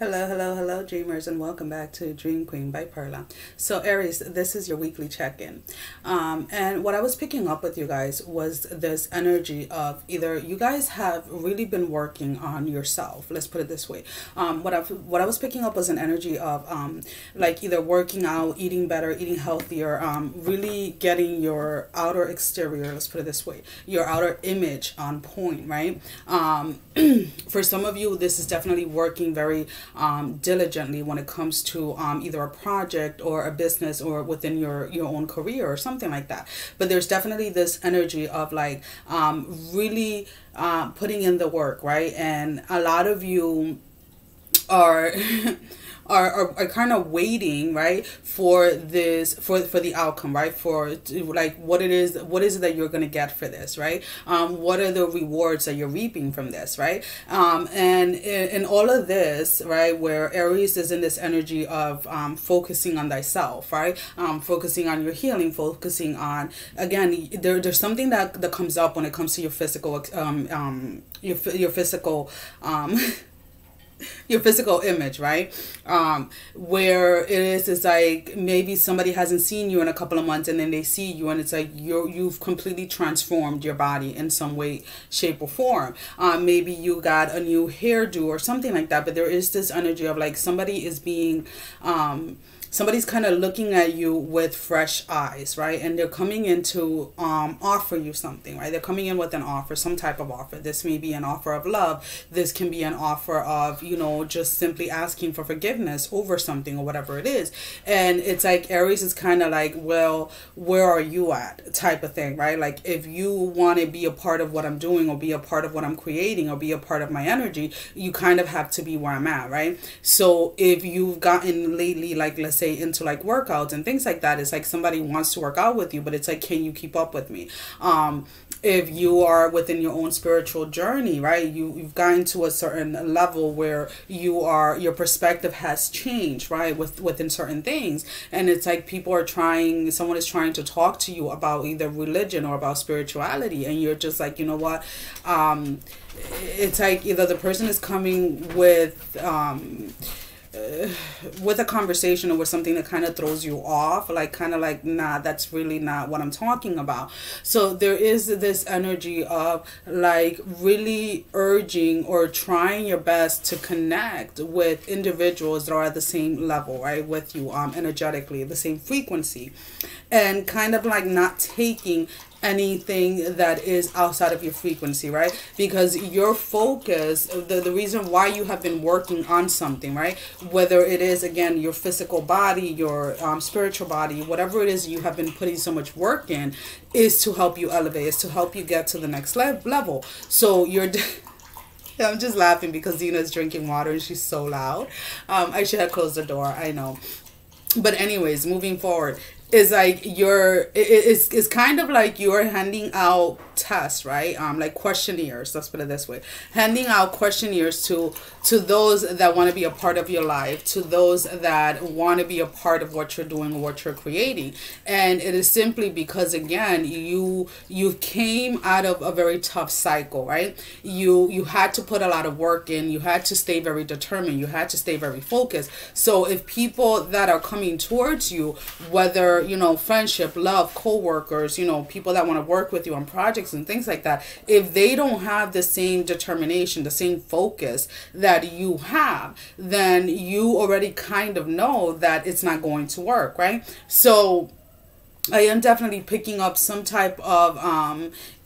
Hello dreamers, and welcome back to Dream Queen by Perla. So Aries, this is your weekly check-in, and what I was picking up with you guys was this energy of either you guys have really been working on yourself, let's put it this way. What I was picking up was an energy of like either working out, eating better, eating healthier, really getting your outer exterior, let's put it this way, your outer image on point, right? For some of you, this is definitely working very diligently when it comes to either a project or a business or within your own career or something like that. But there's definitely this energy of like really putting in the work, right? And a lot of you are kind of waiting, right, for this, for the outcome, right, for like what is it that you're gonna get for this, right? What are the rewards that you're reaping from this, right? And in all of this, right, where Aries is in this energy of focusing on thyself, right, focusing on your healing, focusing on, again, there's something that comes up when it comes to your physical your physical image, right? Where it is, it's like maybe somebody hasn't seen you in a couple of months and then they see you and it's like you've completely transformed your body in some way, shape or form. Maybe you got a new hairdo or something like that, but there is this energy of like somebody is being somebody's kind of looking at you with fresh eyes, right? And they're coming in to offer you something, right? They're coming in with an offer, some type of offer. This may be an offer of love. This can be an offer of, you know, just simply asking for forgiveness over something or whatever it is. And it's like Aries is kind of like, well, where are you at, type of thing, right? Like if you want to be a part of what I'm doing or be a part of what I'm creating or be a part of my energy, you kind of have to be where I'm at, right? So if you've gotten lately, like let's say into like workouts and things like that, it's like somebody wants to work out with you, but it's like, can you keep up with me? If you are within your own spiritual journey, right, you've gotten to a certain level where you are, your perspective has changed, right, within certain things, and it's like people are trying, someone is trying to talk to you about either religion or about spirituality, and you're just like, you know what, it's like either the person is coming with a conversation or with something that kind of throws you off, like kind of like, nah, that's really not what I'm talking about. So there is this energy of like really urging or trying your best to connect with individuals that are at the same level, right, with you, energetically, the same frequency, and kind of like not taking anything that is outside of your frequency, right? Because your focus, the reason why you have been working on something, right, whether it is, again, your physical body, your spiritual body, whatever it is you have been putting so much work in, is to help you elevate, is to help you get to the next level. So you're I'm just laughing because Dina's drinking water and she's so loud. I should have closed the door, I know, but anyways, moving forward, is like it's kind of like you're handing out tests, right, like questionnaires, let's put it this way, handing out questionnaires to those that want to be a part of your life, to those that want to be a part of what you're doing or what you're creating. And it is simply because, again, you came out of a very tough cycle, right? You had to put a lot of work in, you had to stay very determined, you had to stay very focused. So if people that are coming towards you, whether, you know, friendship, love, co-workers, you know, people that want to work with you on projects and things like that, if they don't have the same determination, the same focus that you have, then you already kind of know that it's not going to work, right? So I am definitely picking up some type of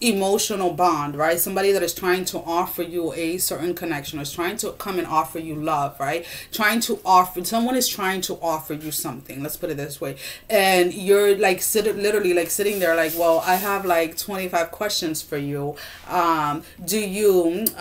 emotional bond, right? Somebody that is trying to offer you a certain connection, or is trying to come and offer you love, right? Someone is trying to offer you something, let's put it this way. And you're like literally sitting there like, well, I have like 25 questions for you. Have you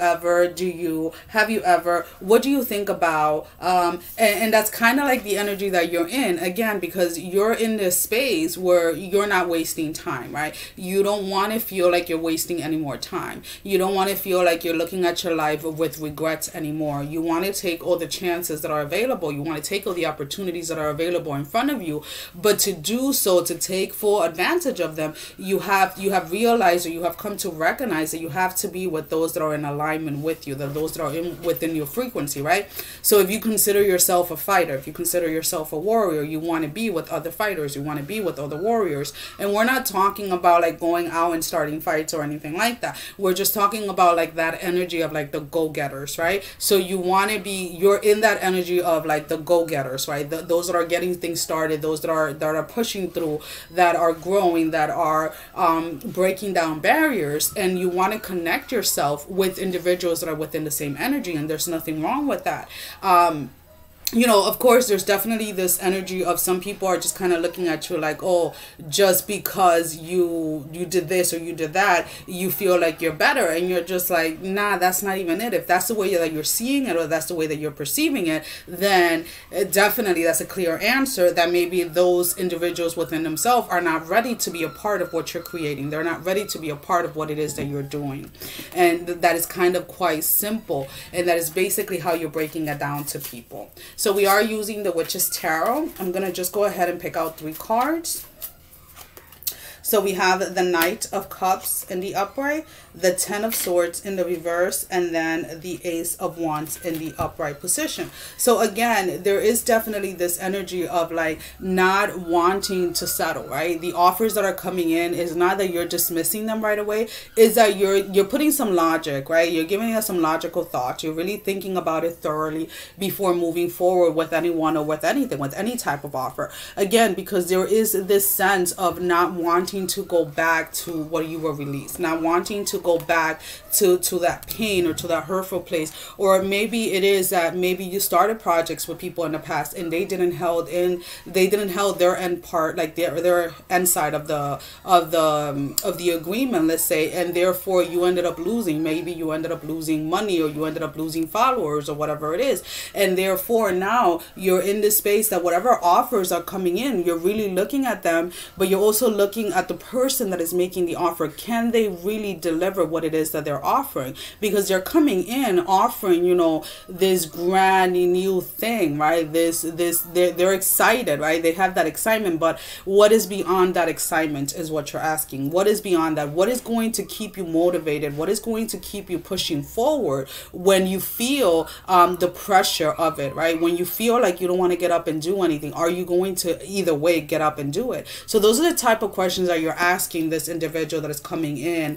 ever, what do you think about, and that's kind of like the energy that you're in, again, because you're in this space where you're not wasting time, right? You don't want want to feel like you're wasting any more time. You don't want to feel like you're looking at your life with regrets anymore. You want to take all the chances that are available. You want to take all the opportunities that are available in front of you. But to do so, to take full advantage of them, you have realized, or you have come to recognize, that you have to be with those that are in alignment with you, that those that are within your frequency, right? So if you consider yourself a fighter, if you consider yourself a warrior, you want to be with other fighters, you want to be with other warriors. And we're not talking about like going out and starting fights or anything like that. We're just talking about like that energy of like the go-getters, right? So you want to be, you're in that energy of like the go-getters, right? Those that are getting things started, those that are pushing through, that are growing, that are breaking down barriers. And you want to connect yourself with individuals that are within the same energy, and there's nothing wrong with that. You know, of course, there's definitely this energy of some people are just kind of looking at you like, oh, just because you did this or you did that, you feel like you're better. And you're just like, nah, that's not even it. If that's the way that you're seeing it, or that's the way that you're perceiving it, then definitely that's a clear answer that maybe those individuals within themselves are not ready to be a part of what you're creating. They're not ready to be a part of what it is that you're doing. And that is kind of quite simple. And that is basically how you're breaking it down to people. So we are using the Witch's Tarot. I'm going to just go ahead and pick out three cards. So we have the Knight of Cups in the upright, the Ten of Swords in the reverse, and then the Ace of Wands in the upright position. So again, there is definitely this energy of like not wanting to settle, right? The offers that are coming in is not that you're dismissing them right away, is that you're putting some logic, right? You're giving us some logical thoughts. You're really thinking about it thoroughly before moving forward with anyone or with anything, with any type of offer. Again, because there is this sense of not wanting to go back to what you were released, not wanting to go back to that pain or to that hurtful place. Or maybe it is that maybe you started projects with people in the past and they didn't held their end part, like their end side of the agreement, let's say, and therefore you ended up losing. Maybe you ended up losing money, or you ended up losing followers, or whatever it is. And therefore now you're in this space that whatever offers are coming in, you're really looking at them, but you're also looking at the person that is making the offer. Can they really deliver what it is that they're offering? Because they're coming in offering, you know, this grand new thing, right? They're excited, right? They have that excitement, but what is beyond that excitement is what you're asking. What is beyond that? What is going to keep you motivated? What is going to keep you pushing forward when you feel the pressure of it, right? When you feel like you don't want to get up and do anything, are you going to either way get up and do it? So those are the type of questions that you're asking this individual that is coming in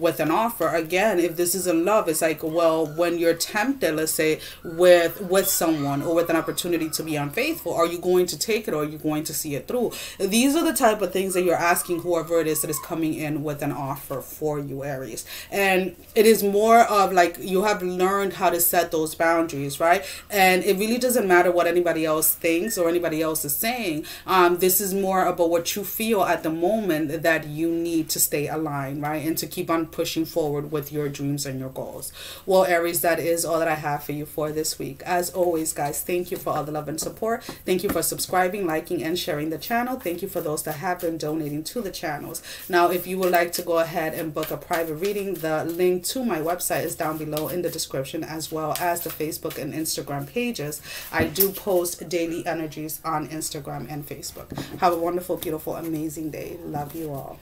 with an offer. Again, if this is in love, it's like, well, when you're tempted, let's say with someone or with an opportunity to be unfaithful, are you going to take it, or are you going to see it through? These are the type of things that you're asking whoever it is that is coming in with an offer for you, Aries. And it is more of like you have learned how to set those boundaries, right? And it really doesn't matter what anybody else thinks or anybody else is saying. This is more about what you feel at the moment that you need to stay aligned, right? And to keep on pushing forward with your dreams and your goals. Well, Aries, that is all that I have for you for this week. As always, guys, thank you for all the love and support. Thank you for subscribing, liking, and sharing the channel. Thank you for those that have been donating to the channels. Now, if you would like to go ahead and book a private reading, the link to my website is down below in the description, as well as the Facebook and Instagram pages. I do post daily energies on Instagram and Facebook. Have a wonderful, beautiful, amazing day. Love you all.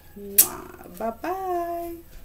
Bye-bye.